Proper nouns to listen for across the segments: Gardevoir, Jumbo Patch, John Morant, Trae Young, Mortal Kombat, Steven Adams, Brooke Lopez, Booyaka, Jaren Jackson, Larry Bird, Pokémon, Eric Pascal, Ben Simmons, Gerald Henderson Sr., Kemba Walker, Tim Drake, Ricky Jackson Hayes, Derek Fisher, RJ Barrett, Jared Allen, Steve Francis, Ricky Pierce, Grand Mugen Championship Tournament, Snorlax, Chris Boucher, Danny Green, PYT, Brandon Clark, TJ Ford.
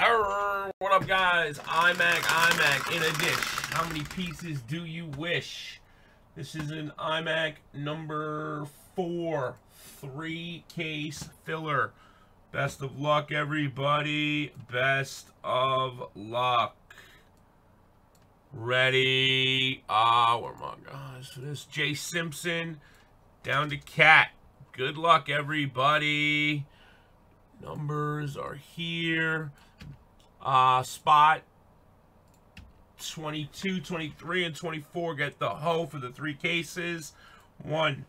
What up, guys? iMac in a dish. How many pieces do you wish? This is an iMac number 4, 3-case filler. Best of luck, everybody. Best of luck. Ready? Where am I, guys? This Jay Simpson down to Cat. Good luck, everybody. Numbers are here. Spot 22, 23, and 24 get the hoe for the 3 cases. 1,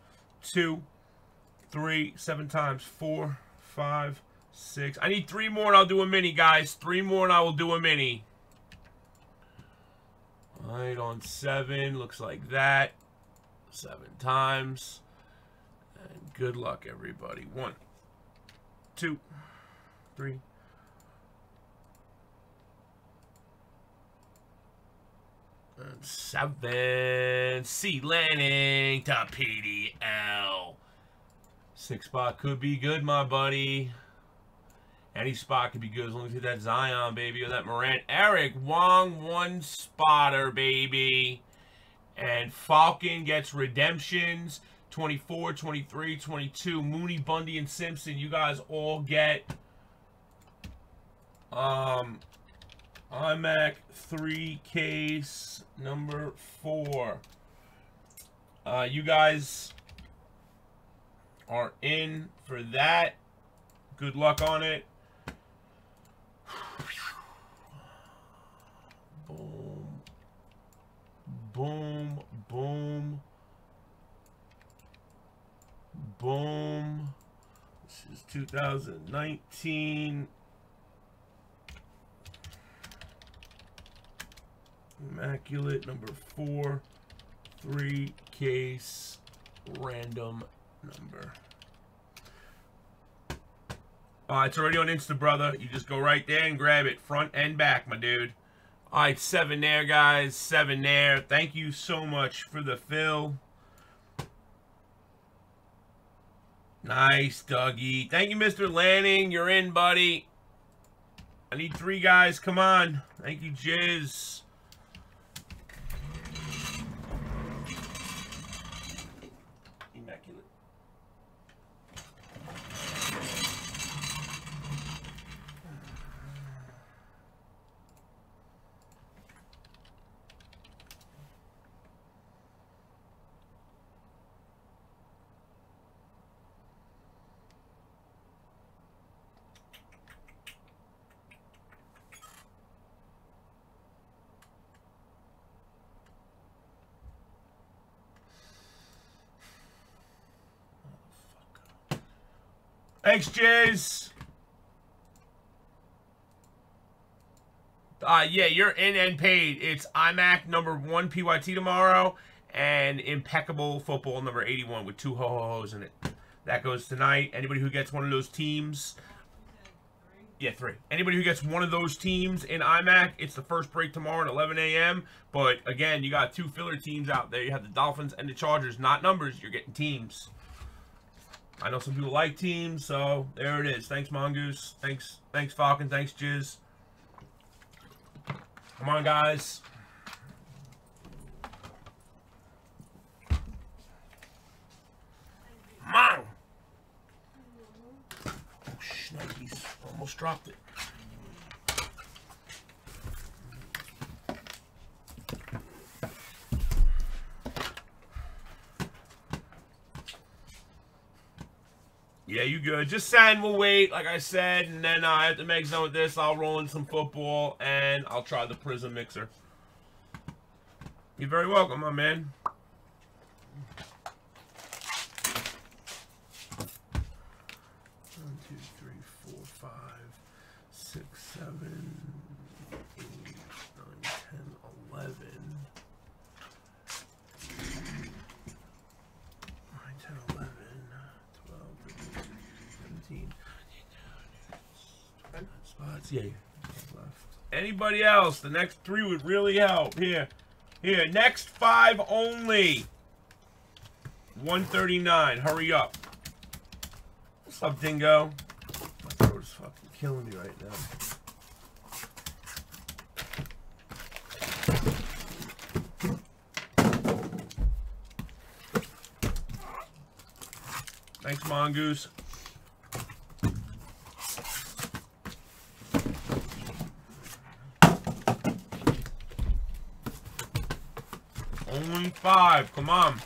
2, 3, 7 times, 4, 5, 6. I need 3 more and I'll do a mini, guys. 3 more and I will do a mini. Right on 7, looks like that. 7 times. And good luck, everybody. 1, 2, 3. And 7. C landing to PDL. 6 spot could be good, my buddy. Any spot could be good as long as you get that Zion, baby, or that Morant. Eric Wong, 1 spotter, baby. And Falcon gets redemptions. 24, 23, 22. Mooney, Bundy, and Simpson. You guys all get iMac 3 case number 4. You guys are in for that. Good luck on it. Boom. Boom. Boom. Boom. This is 2019. Immaculate number 4, 3 case, random number. It's already on Insta, brother. You just go right there and grab it, front and back, my dude. All right, 7 there, guys. 7 there. Thank you so much for the fill. Nice, Dougie. Thank you, Mr. Lanning. You're in, buddy. I need 3 guys. Come on. Thank you, Jizz. Immaculate. Thanks, Jays. Yeah, you're in and paid. It's iMac number 1 PYT tomorrow and impeccable football number 81 with 2 ho-ho-hos in it. That goes tonight. Anybody who gets one of those teams. Yeah, 3. Anybody who gets one of those teams in iMac, it's the first break tomorrow at 11 a.m. But, again, you got 2 filler teams out there. You have the Dolphins and the Chargers. Not numbers. You're getting teams. I know some people like teams, so there it is. Thanks, Mongoose. Thanks, Falcon. Thanks, Jizz. Come on, guys. Come on. Oh, shnikes. Almost dropped it. Yeah, you good. Just sign, we'll wait, like I said, and then I have to make some of this. I'll roll in some football, and I'll try the Prism Mixer. You're very welcome, my man. Yeah. Anybody else? The next 3 would really help. Here. Next 5 only. 139. Hurry up. What's up, Dingo? My throat is fucking killing me right now. Thanks, Mongoose. Only 5, come on.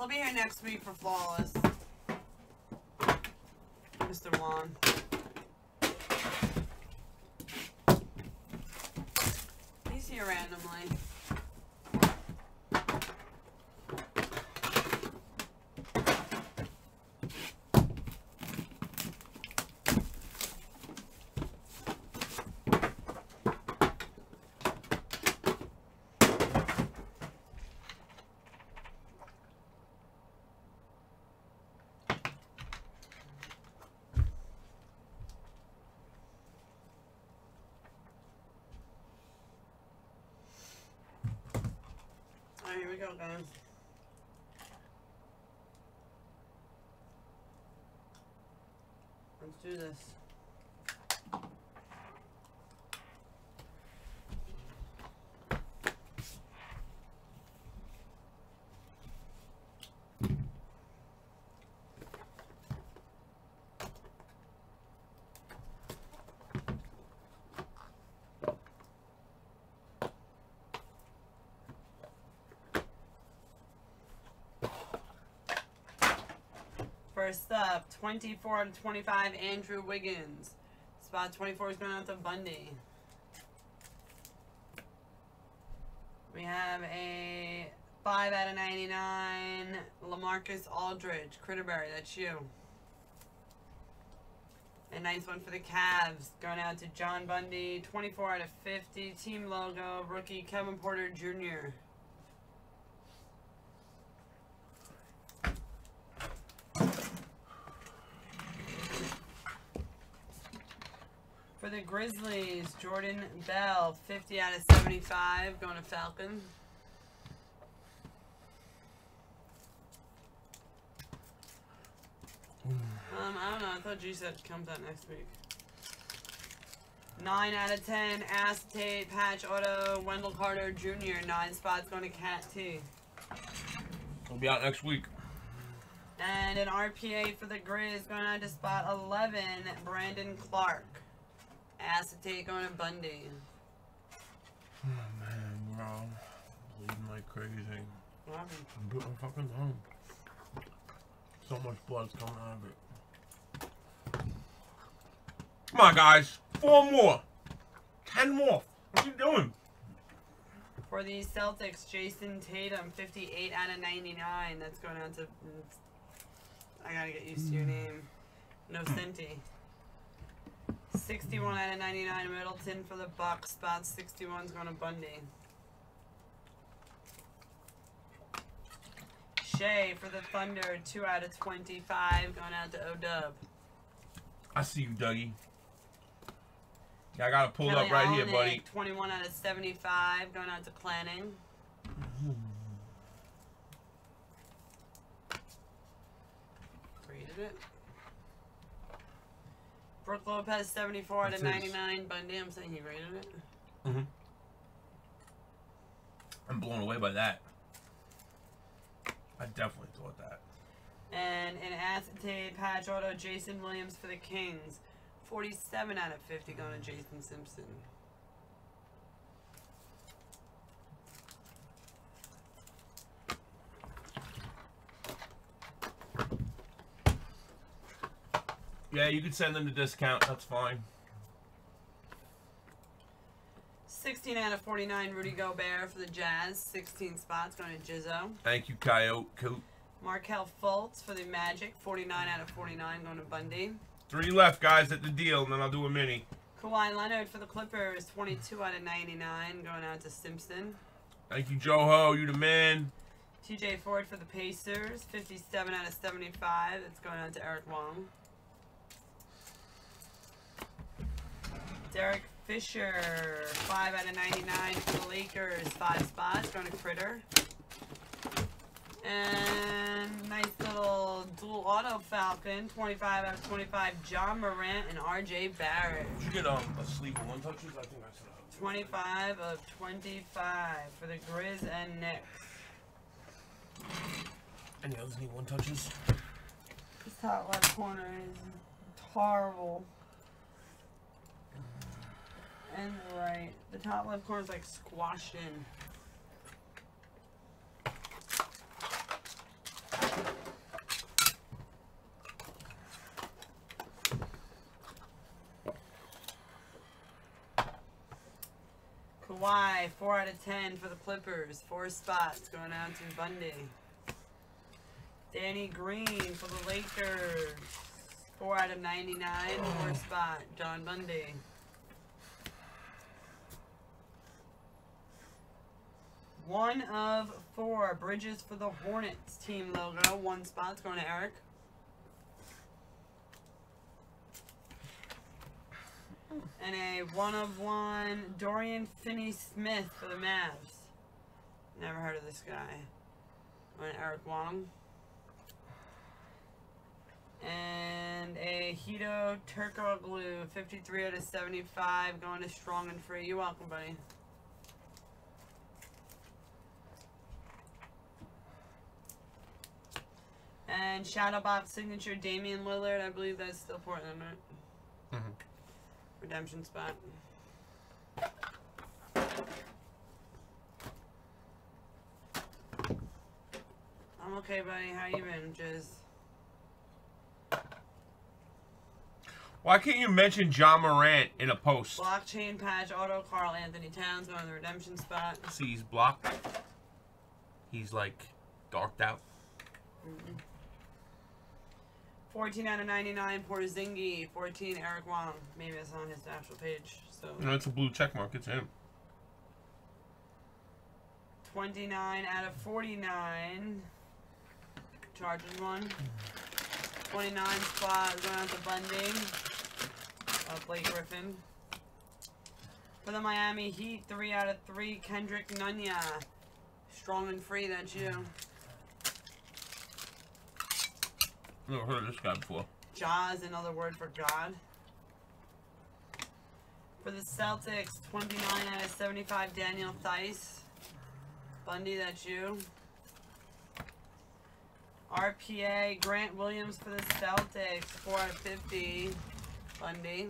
I'll be here next week for Flawless, Mr. Juan. He's here randomly. Here we go, guys. Let's do this. First up, 24 and 25, Andrew Wiggins. Spot 24 is going out to Bundy. We have a 5 out of 99, LaMarcus Aldridge, Critterberry, that's you. A nice one for the Cavs, going out to John Bundy. 24 out of 50, team logo, rookie Kevin Porter Jr. For the Grizzlies, Jordan Bell, 50 out of 75, going to Falcon. I don't know, I thought G said it comes out next week. 9 out of 10, Acetate, Patch Auto, Wendell Carter Jr., 9 spots going to Cat T. It'll be out next week. And an RPA for the Grizz going out to spot 11, Brandon Clark. Acetate going to Bundy. Oh man, bro. I'm bleeding like crazy. What happened? I'm fucking home. So much blood's coming out of it. Come on, guys. 4 more. 10 more. What are you doing? For the Celtics, Jason Tatum, 58 out of 99. That's going out to... I gotta get used to your name. No Cinti. 61 out of 99, Middleton for the Bucks. Spot 61's going to Bundy. Shea for the Thunder, 2 out of 25, going out to O-Dub. I see you, Dougie. Yeah, I got it pulled up right here, buddy. 21 out of 75, going out to Clanning. Created it. Brooke Lopez, 74 out of 99. Bundy, I'm saying he rated it. Mm-hmm. I'm blown away by that. I definitely thought that. And an Acetate, Patch Auto, Jason Williams for the Kings. 47 out of 50 going to Jason Simpson. Yeah, you could send them the discount. That's fine. 16 out of 49, Rudy Gobert for the Jazz. 16 spots going to Jizzo. Thank you, Coyote Coop. Markel Fultz for the Magic. 49 out of 49 going to Bundy. 3 left, guys, at the deal, and then I'll do a mini. Kawhi Leonard for the Clippers. 22 out of 99 going out to Simpson. Thank you, Joho. You the man. TJ Ford for the Pacers. 57 out of 75. That's going out to Eric Wong. Derek Fisher, 5 out of 99 for the Lakers, 5 spots, going to Critter. And nice little dual auto Falcon, 25 out of 25, John Morant and RJ Barrett. Did you get a sleeve of one touches? I think I said 25 of 25 for the Grizz and Knicks. Any others need one touches? This top left corner is horrible. And right, the top left corner is like squashed in. Kawhi, 4 out of 10 for the Clippers. 4 spots going out to Bundy. Danny Green for the Lakers. 4 out of 99, 4 spot, John Bundy. One of 4 Bridges for the Hornets team logo. 1 spot's going to Eric. And a 1 of 1 Dorian Finney-Smith for the Mavs. Never heard of this guy. Going to Eric Wong. And a Hito Turkoglu 53 out of 75 going to Strong and Free. You're welcome, buddy. And Shadowbox signature, Damian Lillard. I believe that's still Portland, right? Mm-hmm. Redemption spot. I'm okay, buddy. How you been, Jizz? Why can't you mention John Morant in a post? Blockchain patch auto, Carl Anthony Towns going to the redemption spot. See, he's blocked. He's like darked out. Mm-hmm. 14 out of 99, Porzingis. 14, Eric Wong. Maybe it's on his actual page. So. No, it's a blue check mark. It's him. 29 out of 49. Chargers one. 29 spot going out to Bundy. Blake Griffin. For the Miami Heat, 3 out of 3, Kendrick Nunja. Strong and Free, that's you. Never heard of this guy before. Jaw is another word for God. For the Celtics, 29 out of 75, Daniel Theis. Bundy, that's you. RPA, Grant Williams for the Celtics, 4 out of 50, Bundy.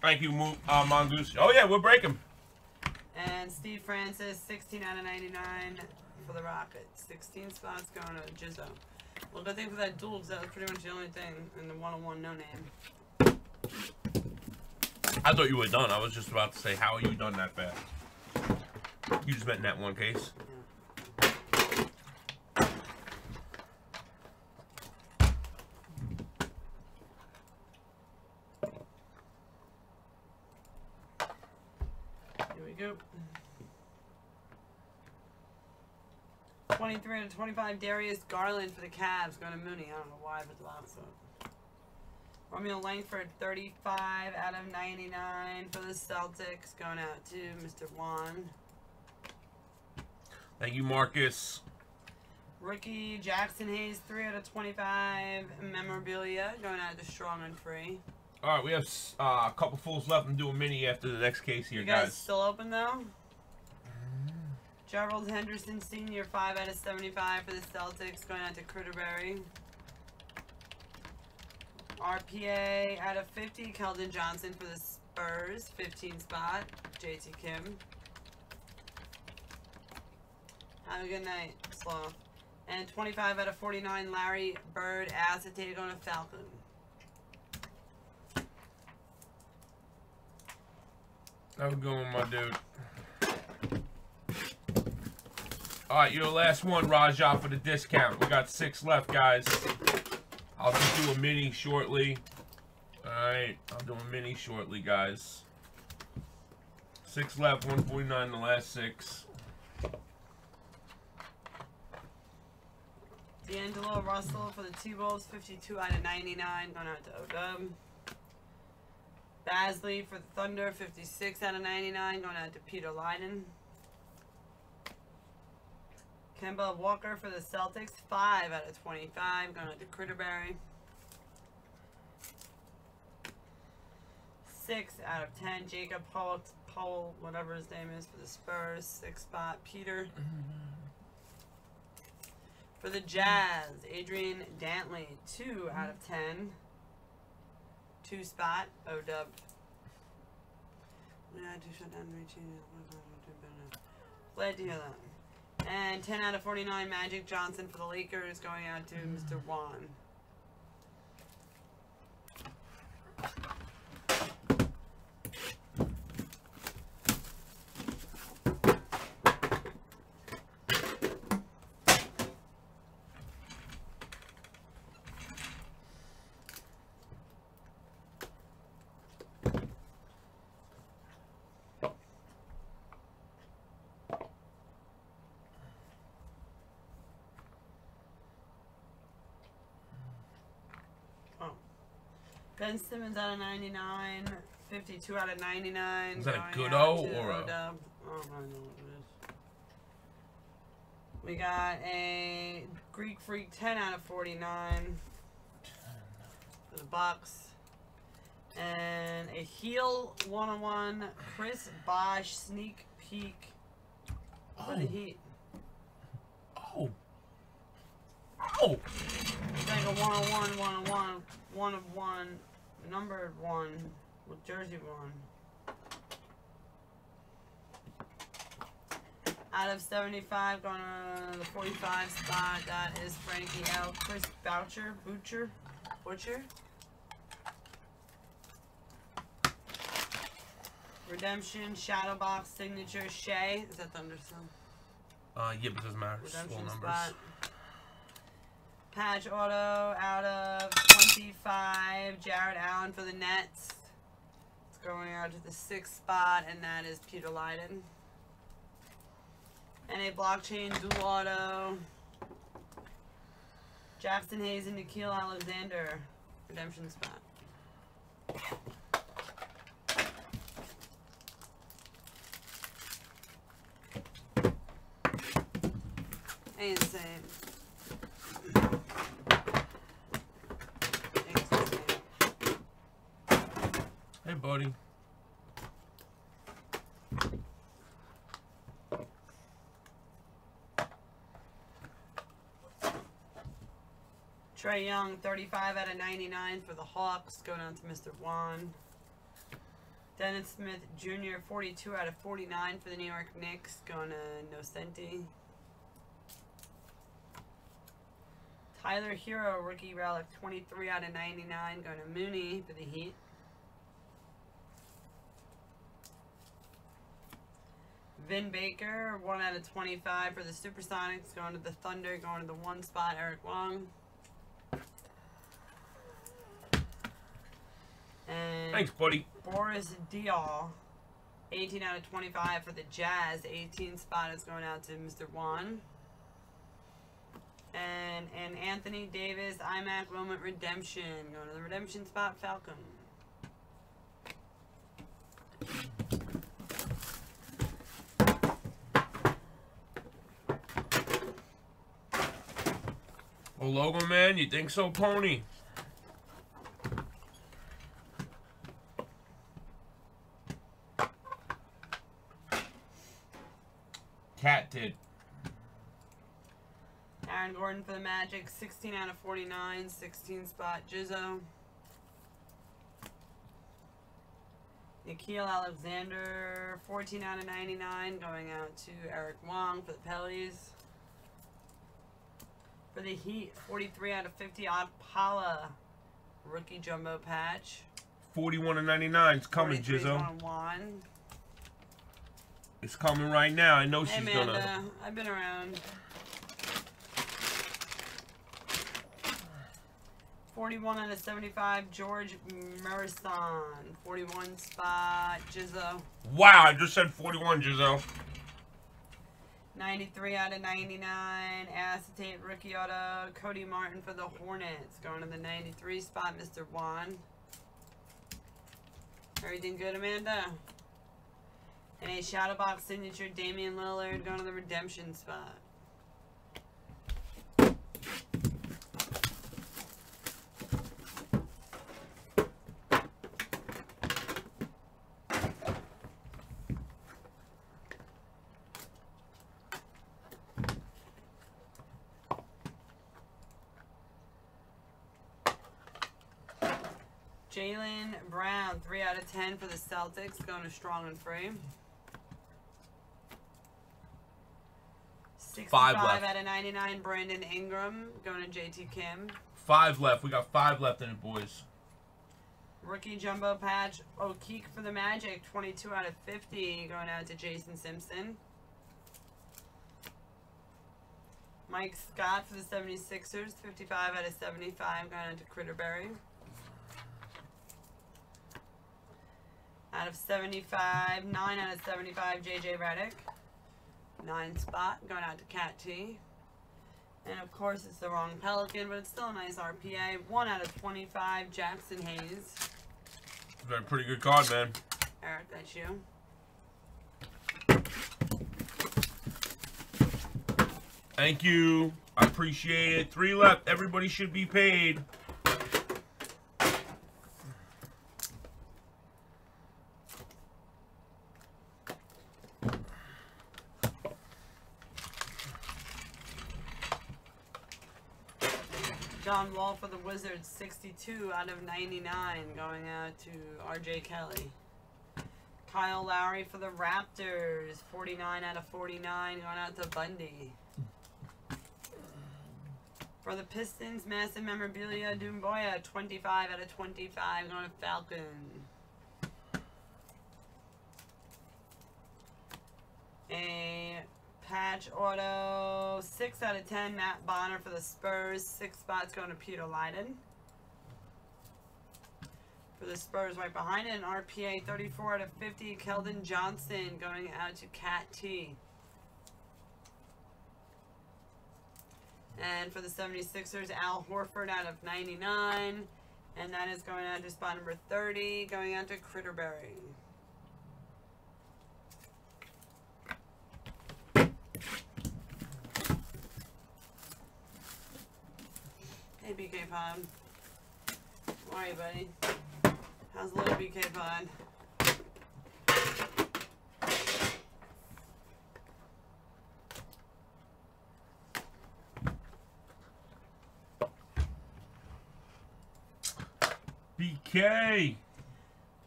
Thank you, Mongoose. Oh yeah, we'll break him. And Steve Francis, 16 out of 99 for the Rockets. 16 spots going to Jizzo. Well, good thing for that duel, because that was pretty much the only thing in the 101 no-name. I thought you were done. I was just about to say, how are you done that fast? You just met in that one case. Yeah. Here we go. 23 out of 25, Darius Garland for the Cavs. Going to Mooney. I don't know why, but the last one. Romeo Langford, 35 out of 99 for the Celtics. Going out to Mr. Juan. Thank you, Marcus. Ricky Jackson Hayes, 3 out of 25, memorabilia. Going out to Strong and Free. All right, we have a couple fools left and do a mini after the next case here, guys. You guys still open, though? Gerald Henderson Sr., 5 out of 75 for the Celtics, going out to Critterberry. RPA out of 50, Keldon Johnson for the Spurs, 15 spot, JT Kim. Have a good night, Sloth. And 25 out of 49, Larry Bird, Acetate on a Falcon. How's it going, my dude? All right, you're the last one, Raja, for the discount. We got 6 left, guys. I'll just do a mini shortly. All right, I'll do a mini shortly, guys. 6 left, 149, the last 6. D'Angelo Russell for the T-Wolves, 52/99, going out to O-Dub. Basley for the Thunder, 56/99, going out to Peter Leinen. Kemba Walker for the Celtics, 5/25, going out to Critterberry. 6/10, Jacob Powell, whatever his name is, for the Spurs, 6 spot, Peter. For the Jazz, Adrian Dantley, 2/10. 2 spot, O-Dub. Glad to hear that. And 10/49, Magic Johnson for the Lakers, going out to Mr. Juan. Ben Simmons out of 99, 52/99. Is that a good O or a? I don't know what it is. We got a Greek Freak 10/49 for the Bucks, and a heel 101 Chris Bosh sneak peek for the Heat. Oh. Oh. It's like a 101, 101, 1 of 1. Numbered 1 with jersey 1 out of 75, going to the 45 spot. That is Frankie L. Chris Boucher. Redemption shadow box signature Shea. Is that Thunderstone? Yeah, but it doesn't matter. Redemption spot. Patch auto out of 25, Jared Allen for the Nets. It's going out to the 6th spot, and that is Peter Leiden. And a blockchain dual auto. Jackson Hayes and Nickeil Alexander. Redemption spot. Insane. Hey, buddy. Trae Young, 35/99 for the Hawks. Going on to Mr. Juan. Dennis Smith Jr., 42/49 for the New York Knicks. Going to Nocenti. Tyler Hero, rookie relic, 23/99. Going to Mooney for the Heat. Vin Baker, 1/25 for the Supersonics, going to the Thunder, going to the 1 spot, Eric Wong. And thanks, buddy. Boris Diaw, 18/25 for the Jazz, 18 spot is going out to Mr. Juan. And Anthony Davis, IMAC Moment Redemption, going to the Redemption spot, Falcon. Oh, Logo Man, you think so, Pony? Cat did. Aaron Gordon for the Magic, 16/49, 16 spot, Jizzo. Nickeil Alexander, 14/99, going out to Eric Wong for the Pellies. For the Heat, 43/50, Akpala, rookie Jumbo Patch. 41/99, it's coming, Jizzo. 43/1. It's coming right now. I know she's Amanda, gonna. I've been around. 41 out of 75, George Murison. 41 spot, Gizzo. Wow, I just said 41, Gizzo. 93 out of 99, Acetate Rookie Auto, Cody Martin for the Hornets. Going to the 93 spot, Mr. Juan. Everything good, Amanda? And a shadow box signature, Damian Lillard, going to the redemption spot. Jaylen Brown, 3 out of 10 for the Celtics, going to Strong and Free. 65 out of 99, Brandon Ingram, going to JT Kim. 5 left. We got 5 left in it, boys. Rookie Jumbo Patch, O'Keefe for the Magic, 22 out of 50, going out to Jason Simpson. Mike Scott for the 76ers, 55 out of 75, going out to Critterberry. Out of 75, 9 out of 75, JJ Redick. 9 spot, going out to Cat T. And of course, it's the wrong Pelican, but it's still a nice RPA. 1 out of 25, Jackson Hayes. That's a pretty good card, man. Eric, that's you. Thank you. I appreciate it. 3 left. Everybody should be paid. John Wall for the Wizards, 62 out of 99, going out to R.J. Kelly. Kyle Lowry for the Raptors, 49 out of 49, going out to Bundy. For the Pistons, Massive Memorabilia, Dumboya, 25 out of 25, going to Falcon. A patch auto, 6 out of 10, Matt Bonner for the Spurs. 6 spots going to Peter Leiden. For the Spurs right behind it, an RPA, 34 out of 50, Keldon Johnson, going out to Cat T. And for the 76ers, Al Horford out of 99. And that is going out to spot number 30, going out to Critterberry. Hey, BK Pod. How are you, buddy? How's little BK Pod? BK!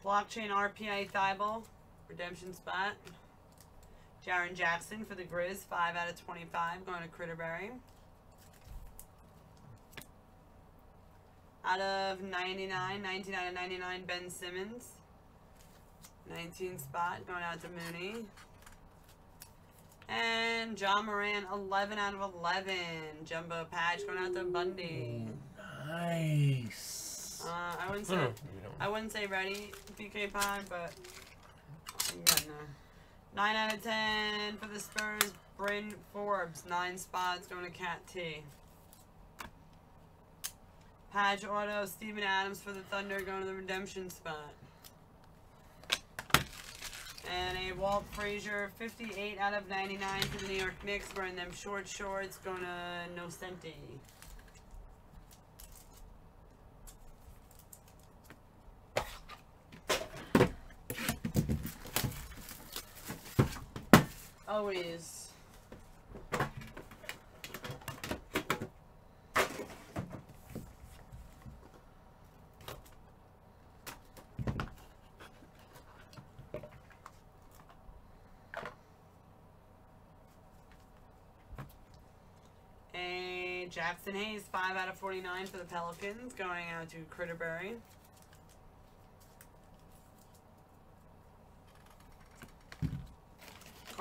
Blockchain RPA Thibault, redemption spot. Jaren Jackson for the Grizz, 5 out of 25, going to Critterberry. Out of 99, 19 out of 99, Ben Simmons. 19 spot, going out to Mooney. And John Moran, 11 out of 11. Jumbo Patch, going out to Bundy. Nice. I wouldn't say ready, BK Pod, but I'm getting there. 9 out of 10 for the Spurs, Bryn Forbes. 9 spots, going to Cat T. Patch auto, Steven Adams for the Thunder, going to the redemption spot. And a Walt Frazier, 58 out of 99 for the New York Knicks, wearing them short shorts, going to Nocenti. Always. Jackson Hayes, 5 out of 49 for the Pelicans, going out to Critterberry.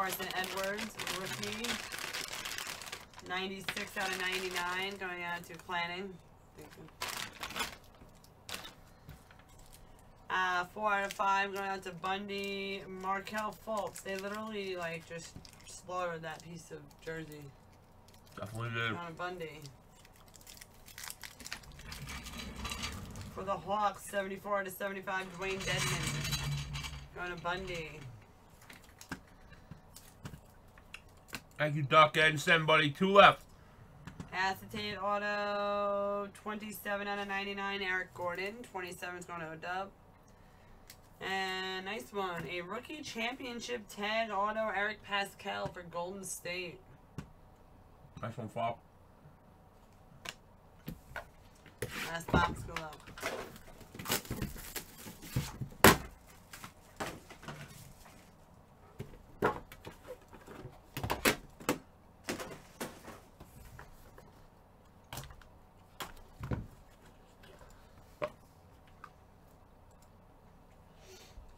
Carson Edwards, rookie. 96 out of 99 going out to planning. 4 out of 5 going out to Bundy. Markel Fultz. They literally like just slaughtered that piece of jersey. Definitely did. On Bundy. For the Hawks, 74 out of 75, Dwayne Dedman. Going to Bundy. Thank you, Duck and somebody. 2 left. Acetate auto, 27 out of 99, Eric Gordon. 27's going to O-Dub. And nice one. A rookie championship tag auto, Eric Pascal for Golden State. Nice one, Fop. Last box go up.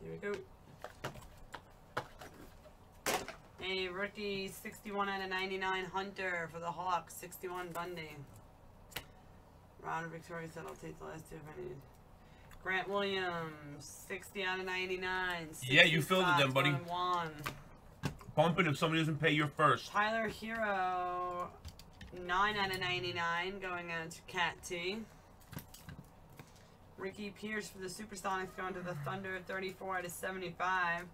Here we go. A rookie 61 out of 99 Hunter for the Hawks, 61 Bundy. Ron Victoria said I'll take the last 2 if I need. Grant Williams, 60 out of 99. Yeah, you filled it then, buddy. One. Bump it if somebody doesn't pay your first. Tyler Hero, 9 out of 99, going out to Cat T. Ricky Pierce for the Supersonics going to the Thunder, 34 out of 75.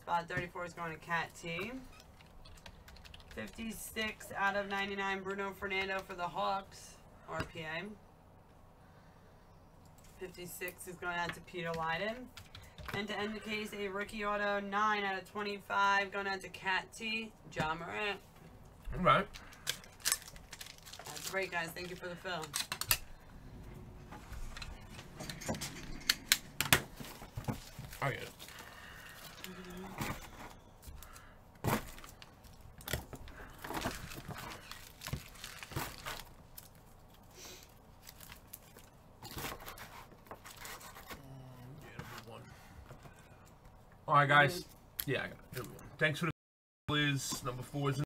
Spot 34 is going to Cat T. 56 out of 99, Bruno Fernando for the Hawks, RPA. 56 is going out to Peter Leiden. And to end the case, a rookie auto, 9 out of 25, going out to Cat T, John Morant. All right. That's great, guys. Thank you for the film. I get it. All right, guys. Yeah, I got it. Thanks for the please. Number 4 is in.